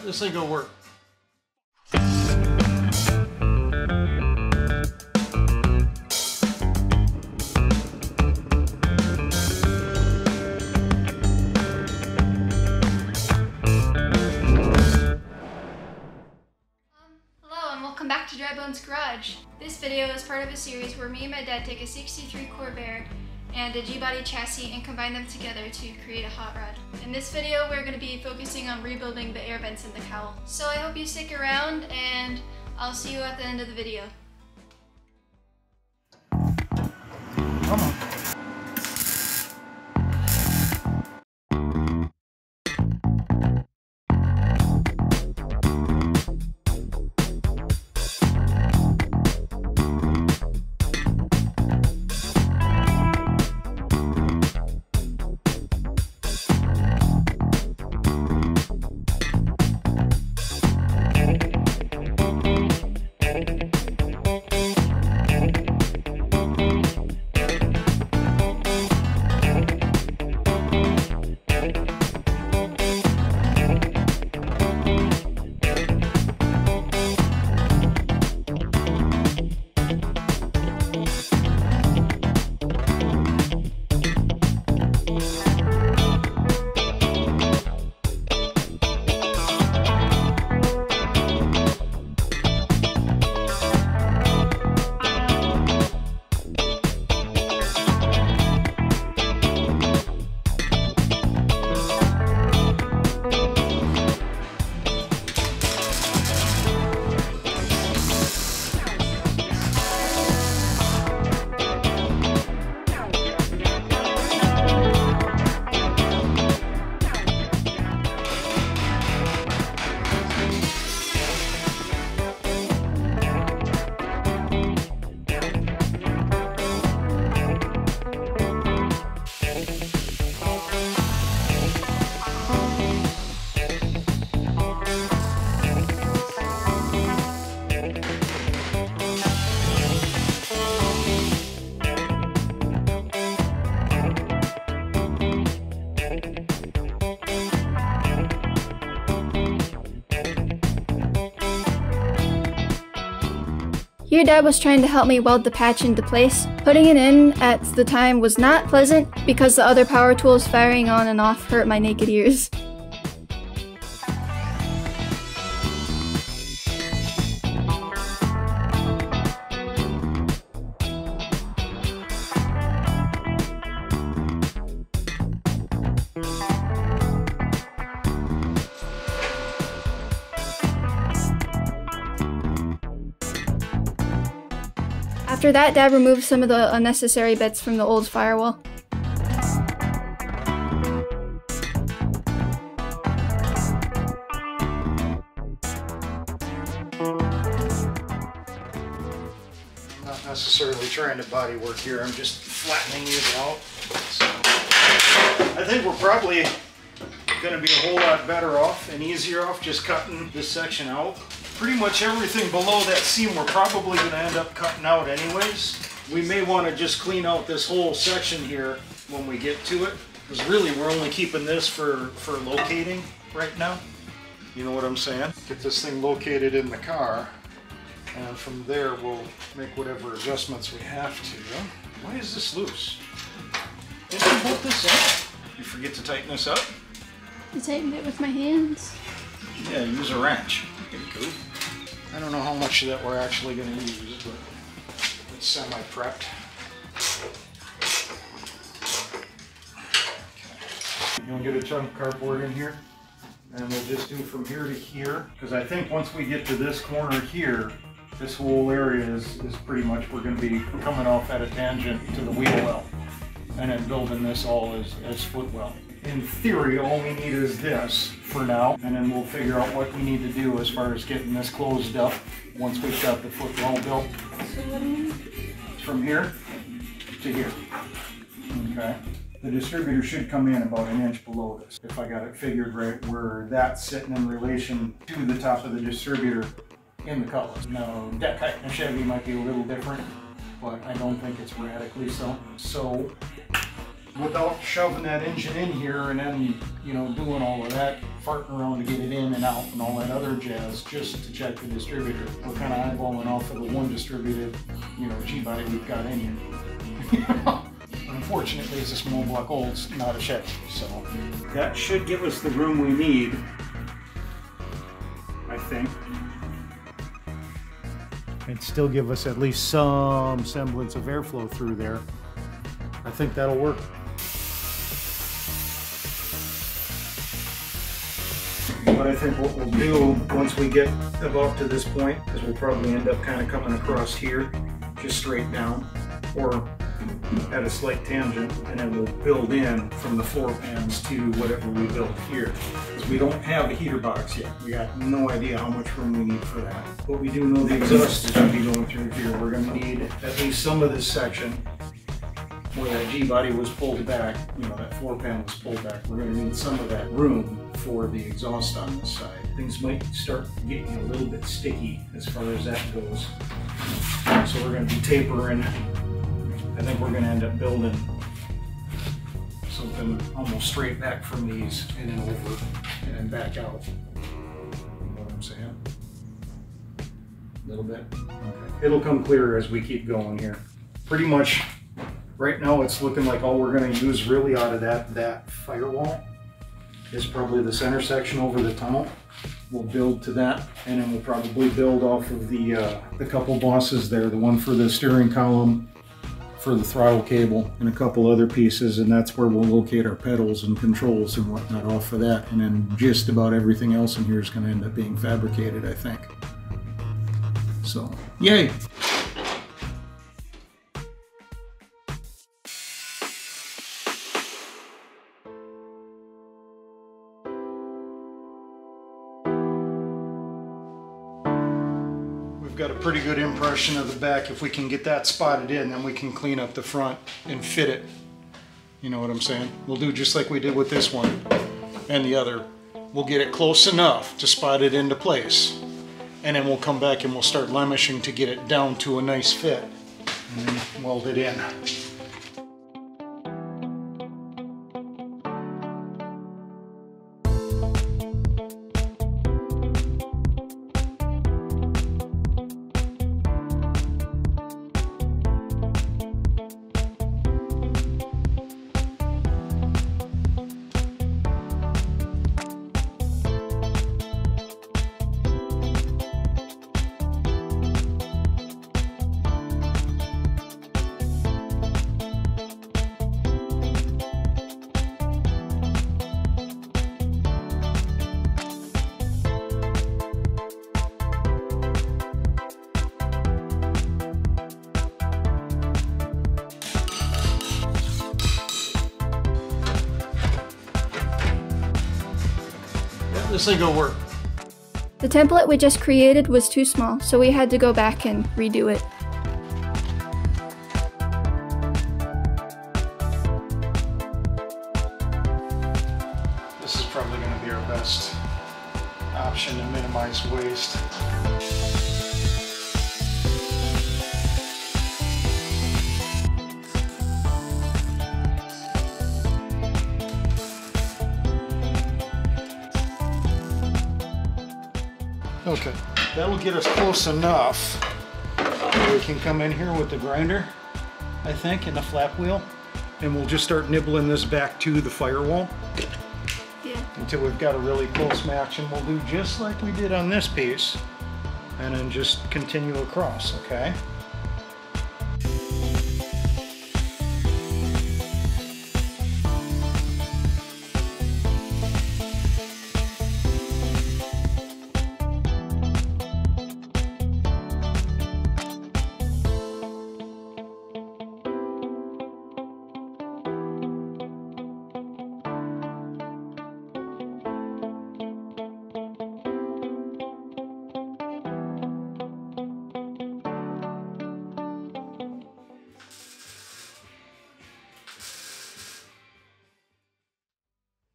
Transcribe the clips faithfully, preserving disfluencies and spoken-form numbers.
right, this thing gonna work. To Dry Bones Garage. This video is part of a series where me and my dad take a sixty-three Corvair and a G-body chassis and combine them together to create a hot rod. In this video we're going to be focusing on rebuilding the air vents in the cowl. So I hope you stick around and I'll see you at the end of the video. Come on. Your dad was trying to help me weld the patch into place. Putting it in at the time was not pleasant because the other power tools firing on and off hurt my naked ears. After that, Dad removed some of the unnecessary bits from the old firewall. Not necessarily trying to body work here, I'm just flattening these out. So I think we're probably going to be a whole lot better off and easier off just cutting this section out. Pretty much everything below that seam we're probably going to end up cutting out anyways. We may want to just clean out this whole section here when we get to it, because really we're only keeping this for, for locating right now. You know what I'm saying? Get this thing located in the car, and from there we'll make whatever adjustments we have to. Why is this loose? Did you bolt this up? You forget to tighten this up? I tightened it with my hands. Yeah, use a wrench. Pretty cool. I don't know how much of that we're actually going to use, but it's semi-prepped. Okay. You'll get a chunk of cardboard in here, and we'll just do from here to here, because I think once we get to this corner here, this whole area is, is pretty much, we're going to be coming off at a tangent to the wheel well, and then building this all as, as foot well. In theory, all we need is this for now, and then we'll figure out what we need to do as far as getting this closed up once we've got the foot well built. From here to here. Okay. The distributor should come in about an inch below this, if I got it figured right, where that's sitting in relation to the top of the distributor in the colors. Now, that height in a Chevy might be a little different, but I don't think it's radically so. So without shoving that engine in here and then, you know, doing all of that, farting around to get it in and out and all that other jazz just to check the distributor. We're kind of eyeballing off of the one distributed, you know, G-body we've got in here. Unfortunately, it's a small block old, it's not a Chevy, so. That should give us the room we need, I think. It'd still give us at least some semblance of airflow through there. I think that'll work. But I think what we'll do once we get about to this point is we'll probably end up kind of coming across here, just straight down, or at a slight tangent, and then we'll build in from the floor pans to whatever we build here. Because we don't have a heater box yet. We got no idea how much room we need for that. But we do know the exhaust is going to be going through here. We're going to need at least some of this section where that G-body was pulled back, you know, that floor pan was pulled back. We're going to need some of that room for the exhaust on this side. Things might start getting a little bit sticky as far as that goes. So we're going to be tapering. I think we're going to end up building something almost straight back from these and then over and then back out. You know what I'm saying? A little bit. Okay. It'll come clearer as we keep going here. Pretty much right now it's looking like all we're going to use really out of that, that firewall is probably the center section over the tunnel. We'll build to that, and then we'll probably build off of the, uh, the couple bosses there, the one for the steering column, for the throttle cable, and a couple other pieces, and that's where we'll locate our pedals and controls and whatnot off of that. And then just about everything else in here is going to end up being fabricated, I think. So, yay! Got a pretty good impression of the back. If we can get that spotted in, then we can clean up the front and fit it. You know what I'm saying? We'll do just like we did with this one and the other. We'll get it close enough to spot it into place, and then we'll come back and we'll start lemishing to get it down to a nice fit and then weld it in. This thing will work. The template we just created was too small, so we had to go back and redo it. This is probably going to be our best option to minimize waste. Okay, that'll get us close enough where we can come in here with the grinder, I think, and the flap wheel, and we'll just start nibbling this back to the firewall, yeah, until we've got a really close match, and we'll do just like we did on this piece, and then just continue across, okay?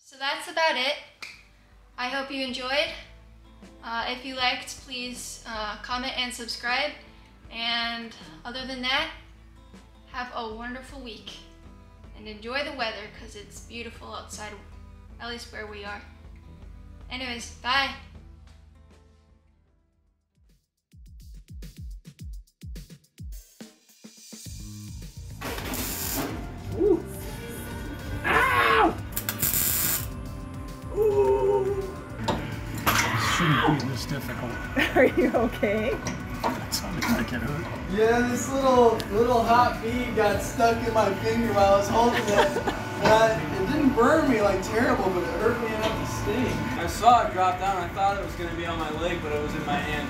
So that's about it. I hope you enjoyed. Uh, if you liked, please uh, comment and subscribe. And other than that, have a wonderful week. and enjoy the weather because it's beautiful outside, at least where we are. Anyways, bye! Ooh. Ow! Ooh. Shouldn't be this difficult. Are you okay? That sounded like it hurt. Yeah, this little little hot bead got stuck in my finger while I was holding it. But it didn't burn me like terrible, but it hurt me enough to sting. I saw it drop down. I thought it was going to be on my leg, but it was in my hand.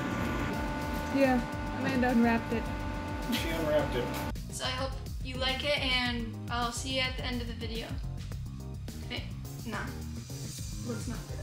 Yeah, Amanda unwrapped it. She unwrapped it. So I hope you like it, and I'll see you at the end of the video. Wait, nah. Looks not good.